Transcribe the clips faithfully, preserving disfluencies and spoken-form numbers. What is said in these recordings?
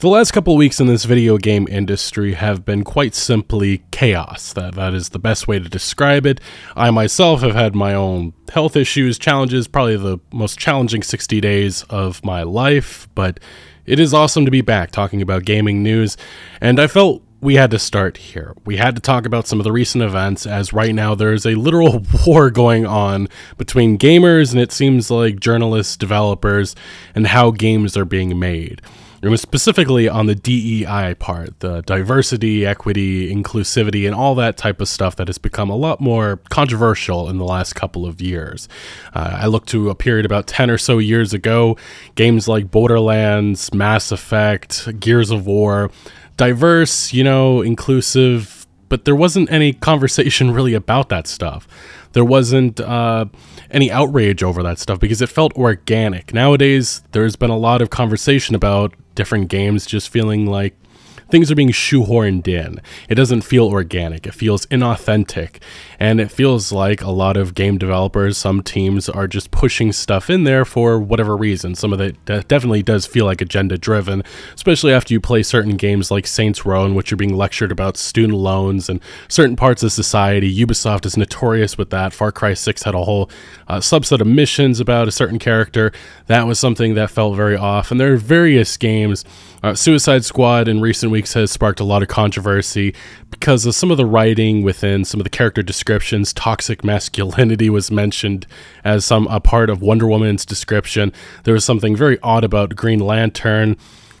The last couple of weeks in this video game industry have been quite simply chaos. That, that is the best way to describe it. I myself have had my own health issues, challenges, probably the most challenging sixty days of my life, but it is awesome to be back talking about gaming news, and I felt we had to start here. We had to talk about some of the recent events, as right now there's a literal war going on between gamers and it seems like journalists, developers, and how games are being made. It was specifically on the D E I part, the diversity, equity, inclusivity, and all that type of stuff that has become a lot more controversial in the last couple of years. Uh, I look to a period about ten or so years ago, games like Borderlands, Mass Effect, Gears of War, diverse, you know, inclusive, but there wasn't any conversation really about that stuff. There wasn't uh, any outrage over that stuff because it felt organic. Nowadays, there's been a lot of conversation about different games just feeling like things are being shoehorned in. It doesn't feel organic. It feels inauthentic. And it feels like a lot of game developers, some teams are just pushing stuff in there for whatever reason. Some of it definitely does feel like agenda-driven, especially after you play certain games like Saints Row, in which you're being lectured about student loans and certain parts of society. Ubisoft is notorious with that. Far Cry six had a whole uh, subset of missions about a certain character. That was something that felt very off. And there are various games. Uh, Suicide Squad in recent weeks has sparked a lot of controversy because of some of the writing within some of the character descriptions. Toxic masculinity was mentioned as some a part of Wonder Woman's description. There was something very odd about Green Lantern.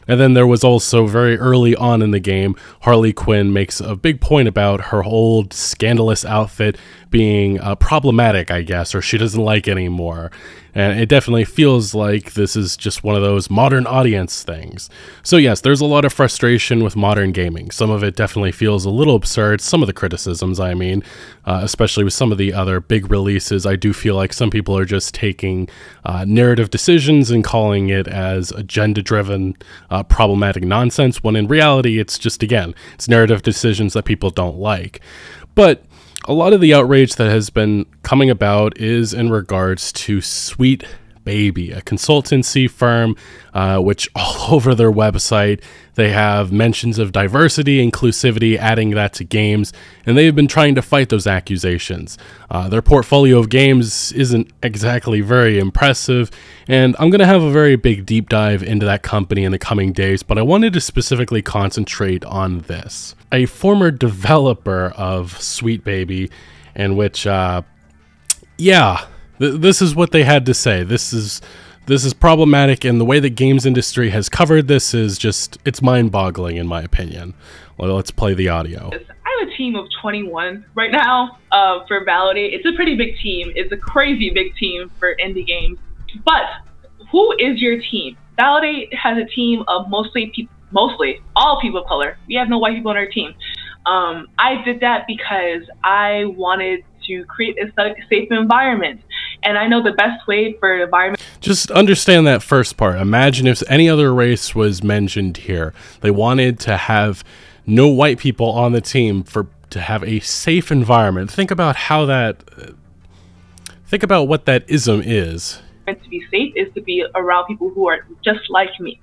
And then there was also very early on in the game, Harley Quinn makes a big point about her old scandalous outfit being uh, problematic, I guess, or she doesn't like anymore. And it definitely feels like this is just one of those modern audience things. So yes, there's a lot of frustration with modern gaming. Some of it definitely feels a little absurd, some of the criticisms, I mean, uh, especially with some of the other big releases. I do feel like some people are just taking uh, narrative decisions and calling it as agenda-driven, uh, problematic nonsense, when in reality, it's just, again, it's narrative decisions that people don't like. But a lot of the outrage that has been coming about is in regards to Sweet Baby, a consultancy firm, uh, which all over their website, they have mentions of diversity, inclusivity, adding that to games, and they've been trying to fight those accusations. Uh, their portfolio of games isn't exactly very impressive, and I'm going to have a very big deep dive into that company in the coming days, but I wanted to specifically concentrate on this. A former developer of Sweet Baby, in which, uh, yeah, this is what they had to say. This is this is problematic, and the way the games industry has covered this is just, it's mind-boggling in my opinion. Well, let's play the audio. I have a team of twenty-one right now uh, for Validate. It's a pretty big team. It's a crazy big team for indie games. But who is your team? Validate has a team of mostly people, mostly all people of color. We have no white people on our team. Um, I did that because I wanted to create a safe environment. And I know the best way for an environment. Just understand that first part. Imagine if any other race was mentioned here. They wanted to have no white people on the team for to have a safe environment. Think about how that. Uh, think about what that ism is. And to be safe is to be around people who are just like me.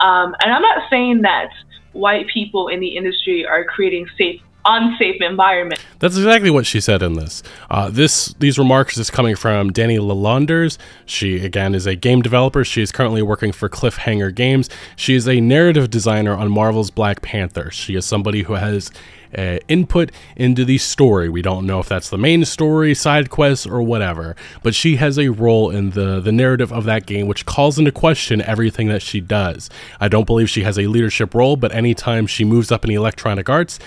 Um, and I'm not saying that white people in the industry are creating safe. Unsafe environment. That's exactly what she said in this. Uh, this these remarks is coming from Danny Lalonders. She, again, is a game developer. She is currently working for Cliffhanger Games. She is a narrative designer on Marvel's Black Panther. She is somebody who has uh, input into the story. We don't know if that's the main story, side quests, or whatever, but she has a role in the, the narrative of that game, which calls into question everything that she does. I don't believe she has a leadership role, but anytime she moves up in Electronic Arts,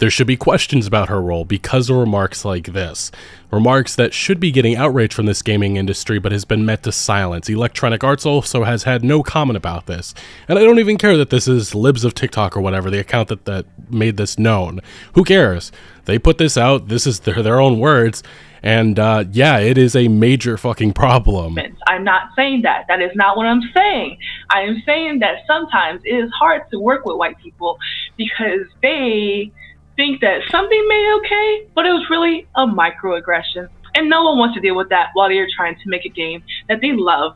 there should be questions about her role because of remarks like this. Remarks that should be getting outrage from this gaming industry but has been met to silence. Electronic Arts also has had no comment about this. And I don't even care that this is Libs of TikTok or whatever, the account that, that made this known. Who cares? They put this out, this is their, their own words, and uh, yeah, it is a major fucking problem. I'm not saying that. That is not what I'm saying. I am saying that sometimes it is hard to work with white people because they think that something made okay, but it was really a microaggression. And no one wants to deal with that while they're trying to make a game that they love.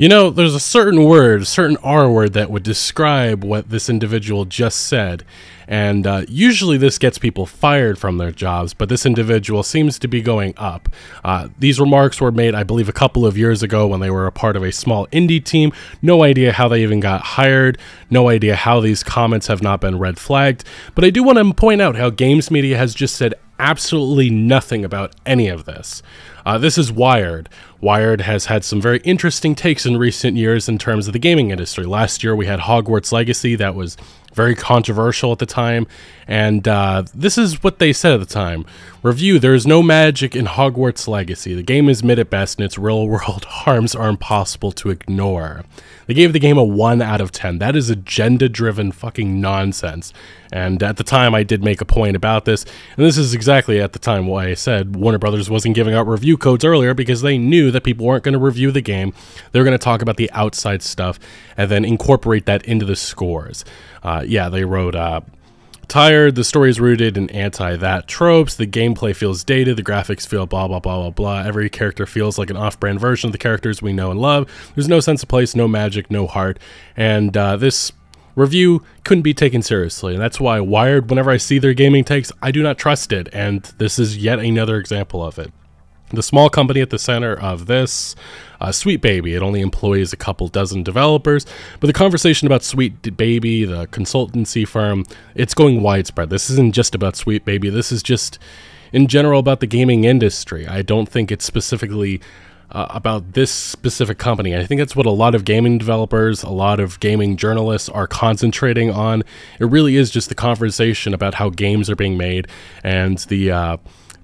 You know, there's a certain word, a certain R word that would describe what this individual just said. And uh, usually this gets people fired from their jobs, but this individual seems to be going up. Uh, these remarks were made, I believe, a couple of years ago when they were a part of a small indie team. No idea how they even got hired. No idea how these comments have not been red flagged. But I do want to point out how Games Media has just said absolutely nothing about any of this. Uh, this is Wired. Wired has had some very interesting takes in recent years in terms of the gaming industry. Last year we had Hogwarts Legacy that was very controversial at the time, and uh, this is what they said at the time. Review: there is no magic in Hogwarts Legacy. The game is mid at best, and its real-world harms are impossible to ignore. They gave the game a one out of ten. That is agenda-driven fucking nonsense. And at the time, I did make a point about this, and this is exactly at the time why I said Warner Brothers wasn't giving out review codes earlier, because they knew that people weren't going to review the game. They were going to talk about the outside stuff and then incorporate that into the scores. Uh, yeah, they wrote... Uh, Tired, the story is rooted in anti-that tropes, the gameplay feels dated, the graphics feel blah, blah, blah, blah, blah. Every character feels like an off-brand version of the characters we know and love. There's no sense of place, no magic, no heart. And uh, this review couldn't be taken seriously. And that's why Wired, whenever I see their gaming takes, I do not trust it. And this is yet another example of it. The small company at the center of this, uh, Sweet Baby, it only employs a couple dozen developers, but the conversation about Sweet Baby, the consultancy firm, it's going widespread. This isn't just about Sweet Baby, this is just in general about the gaming industry. I don't think it's specifically uh, about this specific company. I think that's what a lot of gaming developers, a lot of gaming journalists are concentrating on. It really is just the conversation about how games are being made and the... Uh,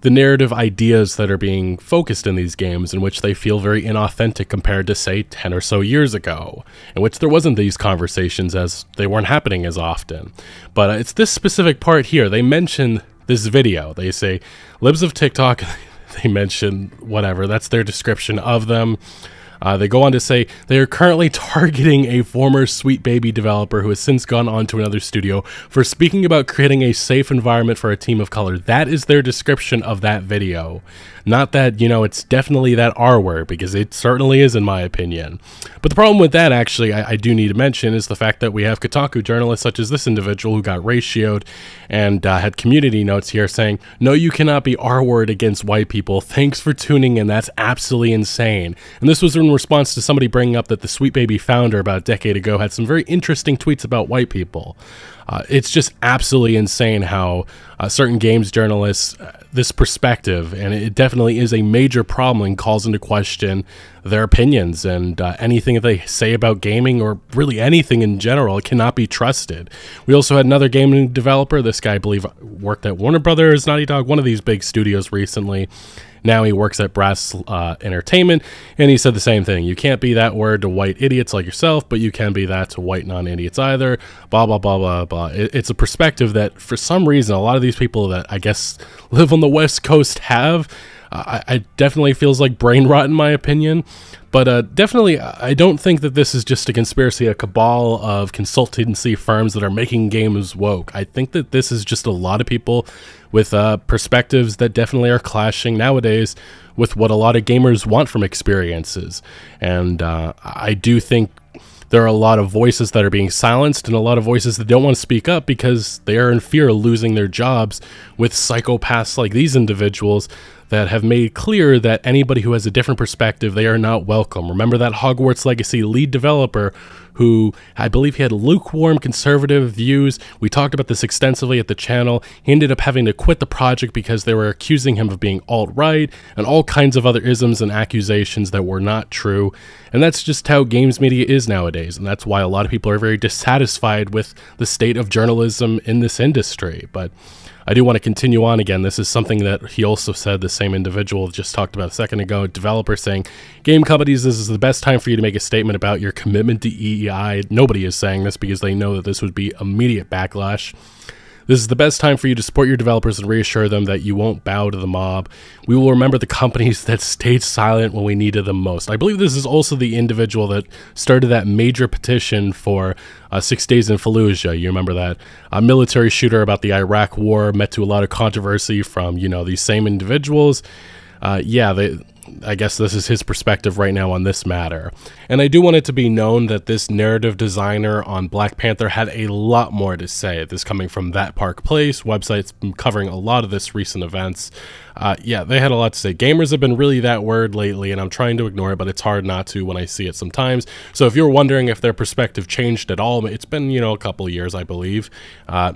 The narrative ideas that are being focused in these games, in which they feel very inauthentic compared to, say, ten or so years ago, in which there wasn't these conversations, as they weren't happening as often. But uh, it's this specific part here. They mention this video. They say, Libs of TikTok, they mention whatever. That's their description of them. Uh, they go on to say, they are currently targeting a former Sweet Baby developer who has since gone on to another studio for speaking about creating a safe environment for a team of color. That is their description of that video. Not that, you know, it's definitely that R word, because it certainly is, in my opinion. But the problem with that, actually, I, I do need to mention, is the fact that we have Kotaku journalists such as this individual who got ratioed and uh, had community notes here saying, no, you cannot be R word against white people. Thanks for tuning in. That's absolutely insane. And this was in response to somebody bringing up that the Sweet Baby founder about a decade ago had some very interesting tweets about white people. Uh, it's just absolutely insane how uh, certain games journalists, uh, this perspective, and it definitely is a major problem and calls into question their opinions, and uh, anything that they say about gaming, or really anything in general, cannot be trusted. We also had another gaming developer, this guy I believe worked at Warner Brothers, Naughty Dog, one of these big studios recently. Now he works at Brass uh, Entertainment, and he said the same thing. You can't be that word to white idiots like yourself, but you can be that to white non-idiots either, blah, blah, blah, blah, blah. It, it's a perspective that, for some reason, a lot of these people that I guess live on the West Coast have. Uh, I, it definitely feels like brain rot, in my opinion. But uh, definitely, I don't think that this is just a conspiracy, a cabal of consultancy firms that are making games woke. I think that this is just a lot of people with uh, perspectives that definitely are clashing nowadays with what a lot of gamers want from experiences. And uh, I do think there are a lot of voices that are being silenced and a lot of voices that don't want to speak up because they are in fear of losing their jobs with psychopaths like these individuals that have made clear that anybody who has a different perspective, they are not welcome. Remember that Hogwarts Legacy lead developer who, I believe he had lukewarm conservative views. We talked about this extensively at the channel. He ended up having to quit the project because they were accusing him of being alt-right and all kinds of other isms and accusations that were not true. And that's just how games media is nowadays. And that's why a lot of people are very dissatisfied with the state of journalism in this industry. But I do want to continue on again. This is something that he also said, the same individual just talked about a second ago, developer saying, game companies, this is the best time for you to make a statement about your commitment to E E I. Nobody is saying this because they know that this would be immediate backlash. This is the best time for you to support your developers and reassure them that you won't bow to the mob. We will remember the companies that stayed silent when we needed them most. I believe this is also the individual that started that major petition for uh, six days in Fallujah. You remember that a military shooter about the Iraq war met to a lot of controversy from, you know, these same individuals. Uh, yeah, they, I guess this is his perspective right now on this matter. And I do want it to be known that this narrative designer on Black Panther had a lot more to say. This coming from That Park Place, websites covering a lot of this recent events. Uh, yeah, they had a lot to say. Gamers have been really that word lately, and I'm trying to ignore it, but it's hard not to when I see it sometimes. So if you're wondering if their perspective changed at all, it's been, you know, a couple years, I believe. Uh,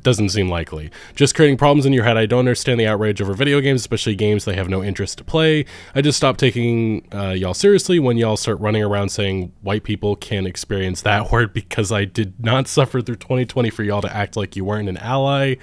doesn't seem likely. Just creating problems in your head. I don't understand the outrage over video games, especially games they have no interest to play. I just stop taking uh, y'all seriously when y'all start running around saying white people can't experience that word, because I did not suffer through twenty twenty for y'all to act like you weren't an ally.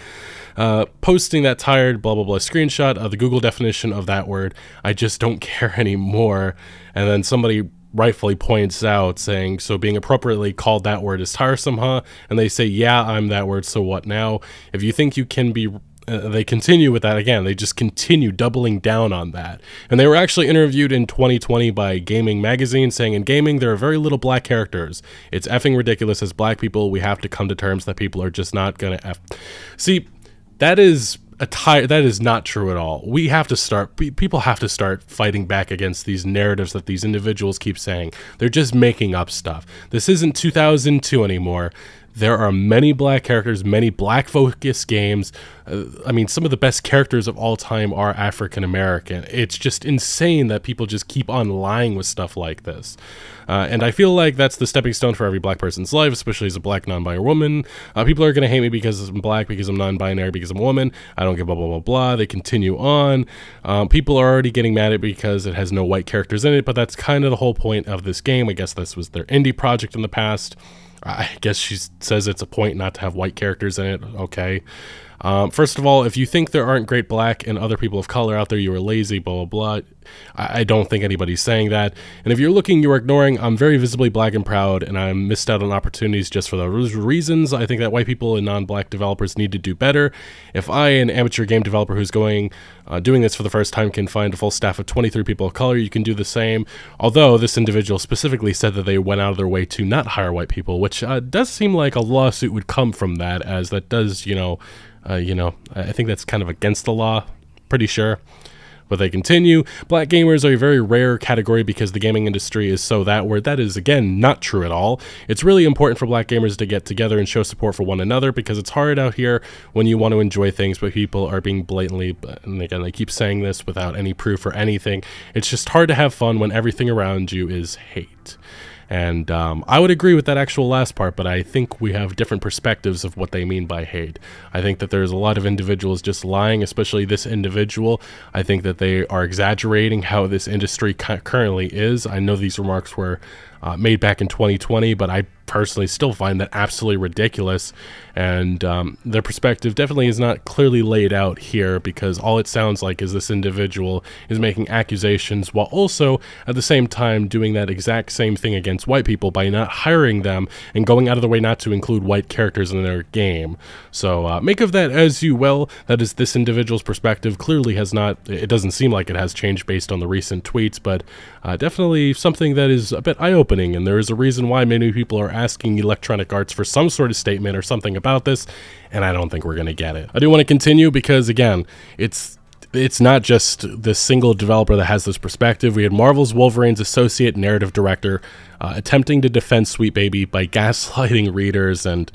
Uh, posting that tired blah blah blah screenshot of the Google definition of that word. I just don't care anymore. And then somebody rightfully points out saying, so being appropriately called that word is tiresome, huh? And they say, yeah, I'm that word, so what now? If you think you can be... Uh, they continue with that again. They just continue doubling down on that. And they were actually interviewed in twenty twenty by Gaming Magazine, saying, in gaming, there are very little black characters. It's effing ridiculous. As black people, we have to come to terms that people are just not gonna F. See, that is... A tire, that is not true at all. We have to start, people have to start fighting back against these narratives that these individuals keep saying. They're just making up stuff. This isn't two thousand two anymore. There are many black characters, many black-focused games. Uh, I mean, some of the best characters of all time are African-American. It's just insane that people just keep on lying with stuff like this. Uh, and I feel like that's the stepping stone for every black person's life, especially as a black non-binary woman. Uh, people are going to hate me because I'm black, because I'm non-binary, because I'm a woman. I don't give blah, blah, blah, blah. They continue on. Um, people are already getting mad at it because it has no white characters in it, but that's kind of the whole point of this game. I guess this was their indie project in the past. I guess she says it's a point not to have white characters in it. Okay. Um, first of all, if you think there aren't great black and other people of color out there, you are lazy, blah, blah, blah. I, I don't think anybody's saying that. And if you're looking, you're ignoring. I'm very visibly black and proud, and I missed out on opportunities just for those reasons. I think that white people and non-black developers need to do better. If I, an amateur game developer who's going uh, doing this for the first time, can find a full staff of twenty-three people of color, you can do the same. Although this individual specifically said that they went out of their way to not hire white people, which uh, does seem like a lawsuit would come from that, as that does, you know... Uh, you know, I think that's kind of against the law, pretty sure. But they continue. Black gamers are a very rare category because the gaming industry is so that word. That is, again, not true at all. It's really important for black gamers to get together and show support for one another, because it's hard out here when you want to enjoy things, but people are being blatantly, and again, they keep saying this without any proof or anything. It's just hard to have fun when everything around you is hate. And um, I would agree with that actual last part, but I think we have different perspectives of what they mean by hate. I think that there's a lot of individuals just lying, especially this individual. I think that they are exaggerating how this industry currently is. I know these remarks were uh, made back in twenty twenty, but I personally still find that absolutely ridiculous. And um, their perspective definitely is not clearly laid out here, because all it sounds like is this individual is making accusations while also at the same time doing that exact same thing against white people by not hiring them and going out of the way not to include white characters in their game. So uh, make of that as you will. That is this individual's perspective. Clearly has not, it doesn't seem like it has changed based on the recent tweets, but uh, definitely something that is a bit eye-opening, and there is a reason why many people are asking Electronic Arts for some sort of statement or something about this, and I don't think we're going to get it. I do want to continue because, again, it's It's not just the single developer that has this perspective. We had Marvel's Wolverine's associate narrative director uh, attempting to defend Sweet Baby by gaslighting readers, and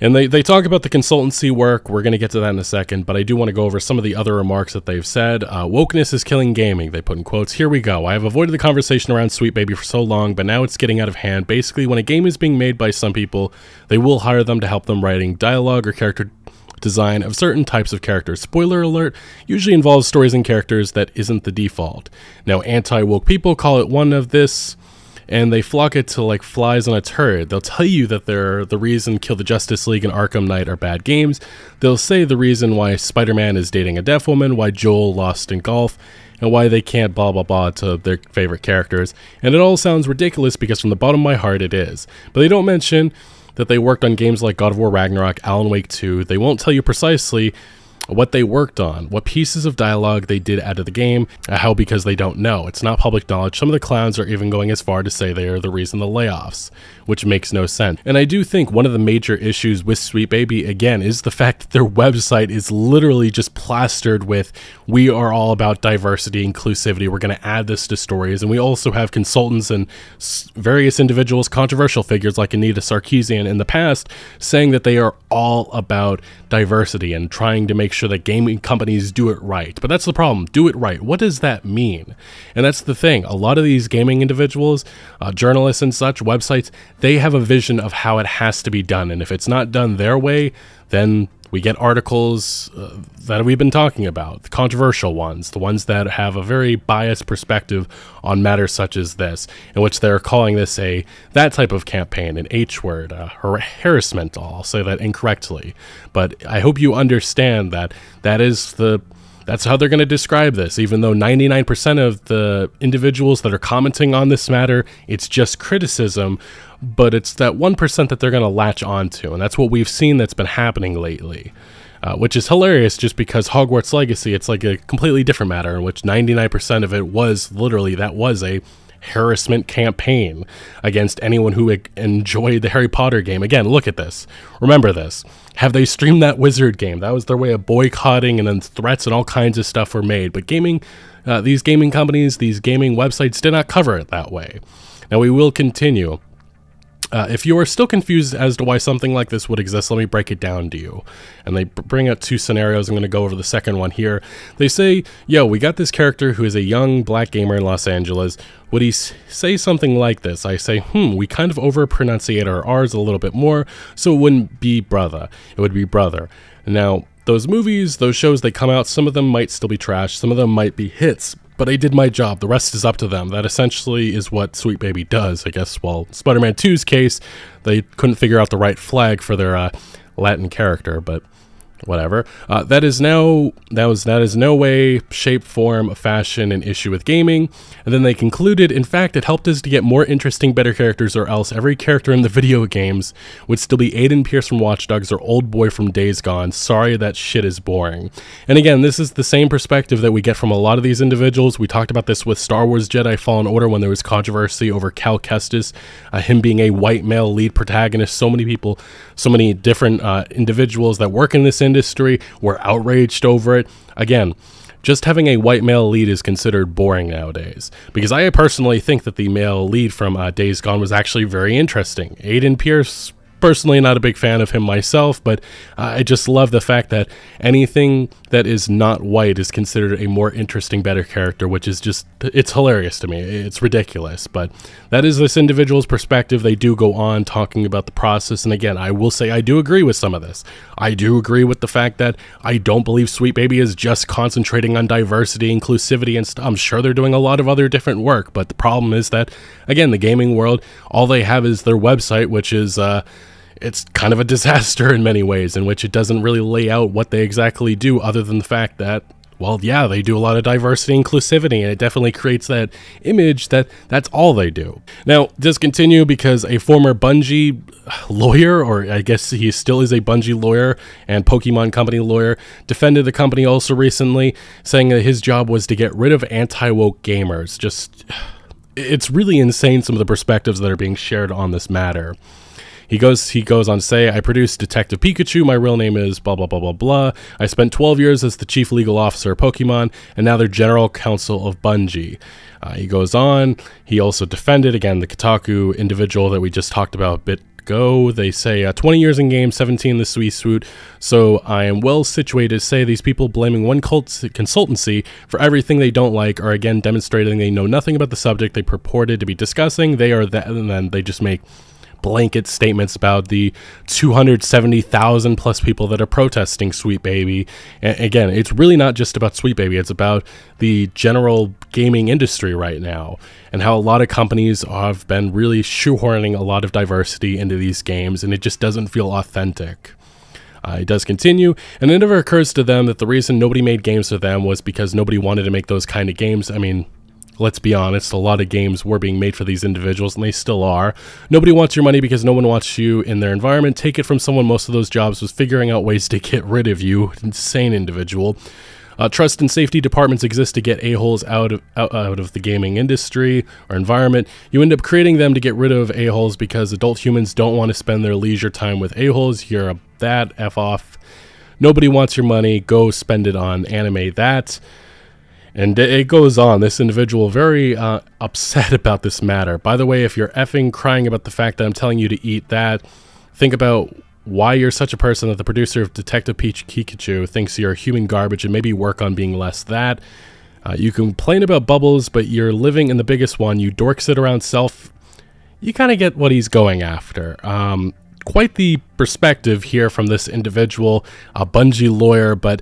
and they, they talk about the consultancy work. We're going to get to that in a second, but I do want to go over some of the other remarks that they've said. Uh, wokeness is killing gaming, they put in quotes. Here we go. I have avoided the conversation around Sweet Baby for so long, but now it's getting out of hand. Basically, when a game is being made by some people, they will hire them to help them writing dialogue or character design of certain types of characters. Spoiler alert, usually involves stories and characters that isn't the default. Now, anti-woke people call it one of this, and they flock it to like flies on a turret. They'll tell you that they're the reason Kill the Justice League and Arkham Knight are bad games. They'll say the reason why Spider-Man is dating a deaf woman, why Joel lost in golf, and why they can't blah blah blah to their favorite characters. And it all sounds ridiculous because from the bottom of my heart it is. But they don't mention that they worked on games like God of War Ragnarok, Alan Wake two. They won't tell you precisely what they worked on, what pieces of dialogue they did out of the game, how because they don't know. It's not public knowledge. Some of the clowns are even going as far to say they are the reason the layoffs, which makes no sense. And I do think one of the major issues with Sweet Baby, again, is the fact that their website is literally just plastered with, we are all about diversity, inclusivity, we're going to add this to stories, and we also have consultants and various individuals, controversial figures like Anita Sarkeesian in the past, saying that they are all about diversity and trying to make sure that gaming companies do it right. But that's the problem, do it right. What does that mean? And that's the thing, a lot of these gaming individuals, uh, journalists and such, websites, they have a vision of how it has to be done, and if it's not done their way, then we get articles uh, that we've been talking about, the controversial ones, the ones that have a very biased perspective on matters such as this, in which they're calling this a, that type of campaign, an H word, uh, har harassment, I'll say that incorrectly. But I hope you understand that that is the, that's how they're going to describe this, even though ninety-nine percent of the individuals that are commenting on this matter, it's just criticism, but it's that one percent that they're going to latch onto, and that's what we've seen that's been happening lately. Uh, which is hilarious just because Hogwarts Legacy, it's like a completely different matter in which ninety-nine percent of it was literally, that was a harassment campaign against anyone who enjoyed the Harry Potter game. Again, look at this. Remember this. Have they streamed that Wizard game? That was their way of boycotting, and then threats and all kinds of stuff were made. But gaming, uh, these gaming companies, these gaming websites did not cover it that way. Now we will continue. Uh, if you are still confused as to why something like this would exist, let me break it down to you. And they bring up two scenarios. I'm going to go over the second one here. They say, yo, we got this character who is a young black gamer in Los Angeles. Would he say something like this? I say, hmm, we kind of over-pronunciate our R's a little bit more, so it wouldn't be brother. It would be brother. Now, those movies, those shows, they come out. Some of them might still be trash. Some of them might be hits. But I did my job, the rest is up to them. That essentially is what Sweet Baby does, I guess. Well, Spider-Man two's case, they couldn't figure out the right flag for their uh, Latin character, but whatever. Uh, that is now, that was, that is no way, shape, form, fashion, an issue with gaming. And then they concluded, in fact, it helped us to get more interesting, better characters, or else every character in the video games would still be Aiden Pierce from Watch Dogs or Old Boy from Days Gone. Sorry, that shit is boring. And again, this is the same perspective that we get from a lot of these individuals. We talked about this with Star Wars Jedi Fallen Order when there was controversy over Cal Kestis, uh, him being a white male lead protagonist. So many people, so many different uh, individuals that work in this industry industry were outraged over it. Again, just having a white male lead is considered boring nowadays, because I personally think that the male lead from uh, Days Gone was actually very interesting. Aiden Pierce, personally not a big fan of him myself, but I just love the fact that anything that is not white is considered a more interesting, better character, which is just, it's hilarious to me. It's ridiculous, but that is this individual's perspective. They do go on talking about the process, and again, I will say I do agree with some of this. I do agree with the fact that I don't believe Sweet Baby is just concentrating on diversity, inclusivity, and stuff. I'm sure they're doing a lot of other different work, but the problem is that, again, the gaming world, all they have is their website, which is, uh, it's kind of a disaster in many ways, in which it doesn't really lay out what they exactly do, other than the fact that, well, yeah, they do a lot of diversity and inclusivity, and it definitely creates that image that that's all they do. Now, just continue, because a former Bungie lawyer, or I guess he still is a Bungie lawyer and Pokemon company lawyer, defended the company also recently, saying that his job was to get rid of anti-woke gamers. Just, it's really insane some of the perspectives that are being shared on this matter. He goes, he goes on to say, I produced Detective Pikachu, my real name is blah, blah, blah, blah, blah. I spent twelve years as the chief legal officer of Pokemon, and now they're general counsel of Bungie. Uh, he goes on, he also defended, again, the Kotaku individual that we just talked about a bit ago. They say, uh, twenty years in game, seventeen in the Sweet Swoot, so I am well situated to say these people blaming one cult consultancy for everything they don't like are again demonstrating they know nothing about the subject they purported to be discussing. They are that, and then they just make blanket statements about the two hundred seventy thousand plus people that are protesting Sweet Baby. And again, it's really not just about Sweet Baby, it's about the general gaming industry right now, and how a lot of companies have been really shoehorning a lot of diversity into these games, and it just doesn't feel authentic. Uh, it does continue, and it never occurs to them that the reason nobody made games for them was because nobody wanted to make those kind of games. I mean, let's be honest, a lot of games were being made for these individuals, and they still are. Nobody wants your money because no one wants you in their environment. Take it from someone, most of those jobs was figuring out ways to get rid of you. Insane individual. Uh, trust and safety departments exist to get a-holes out of, out, out of the gaming industry or environment. You end up creating them to get rid of a-holes because adult humans don't want to spend their leisure time with a-holes. You're a bad F off. Nobody wants your money. Go spend it on anime. That. And it goes on. This individual very uh, upset about this matter. By the way, if you're effing crying about the fact that I'm telling you to eat that, think about why you're such a person that the producer of Detective Peach Pikachu thinks you're human garbage, and maybe work on being less that. Uh, you complain about bubbles, but you're living in the biggest one. You dork sit around self. You kind of get what he's going after. Um, quite the perspective here from this individual, a Bungie lawyer, but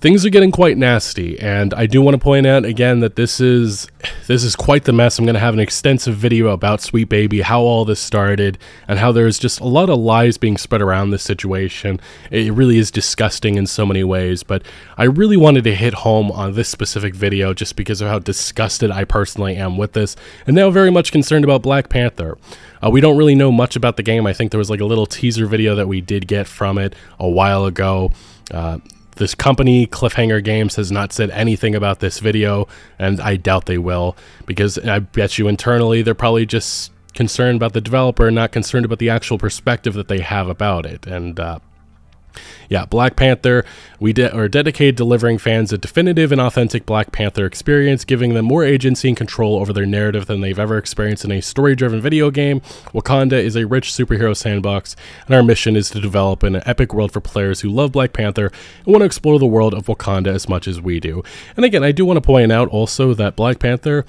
things are getting quite nasty, and I do want to point out again that this is this is quite the mess. I'm going to have an extensive video about Sweet Baby, how all this started, and how there's just a lot of lies being spread around this situation. It really is disgusting in so many ways, but I really wanted to hit home on this specific video just because of how disgusted I personally am with this, and now very much concerned about Black Panther. Uh, we don't really know much about the game. I think there was like a little teaser video that we did get from it a while ago. Uh, This company, Cliffhanger Games, has not said anything about this video, and I doubt they will, because I bet you internally they're probably just concerned about the developer, not concerned about the actual perspective that they have about it. And uh, yeah, Black Panther, we de are dedicated to delivering fans a definitive and authentic Black Panther experience, giving them more agency and control over their narrative than they've ever experienced in a story-driven video game. Wakanda is a rich superhero sandbox, and our mission is to develop an epic world for players who love Black Panther and want to explore the world of Wakanda as much as we do. And again, I do want to point out also that Black Panther,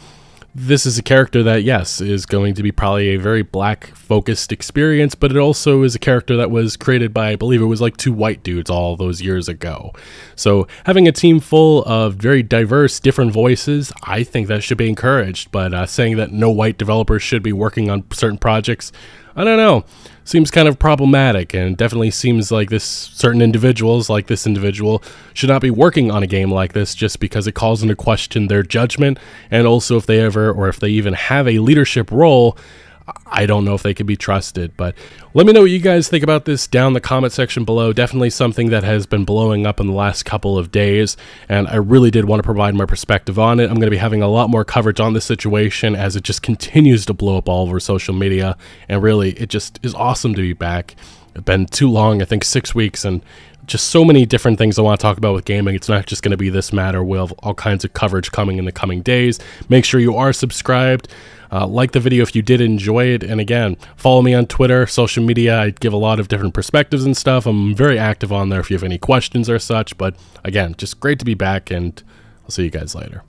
this is a character that, yes, is going to be probably a very black-focused experience, but it also is a character that was created by, I believe it was like two white dudes all those years ago. So having a team full of very diverse, different voices, I think that should be encouraged, but uh, saying that no white developers should be working on certain projects, I don't know. Seems kind of problematic, and definitely seems like this certain individuals like this individual should not be working on a game like this just because it calls into question their judgment, and also if they ever or if they even have a leadership role, I don't know if they could be trusted. But let me know what you guys think about this down in the comment section below. Definitely something that has been blowing up in the last couple of days, and I really did want to provide my perspective on it. I'm going to be having a lot more coverage on this situation as it just continues to blow up all over social media, and really it just is awesome to be back. It's been too long, I think six weeks, and just so many different things I want to talk about with gaming. It's not just going to be this matter. We'll have all kinds of coverage coming in the coming days. Make sure you are subscribed. Uh, like the video if you did enjoy it. And again, follow me on Twitter, social media. I give a lot of different perspectives and stuff. I'm very active on there if you have any questions or such. But again, just great to be back, and I'll see you guys later.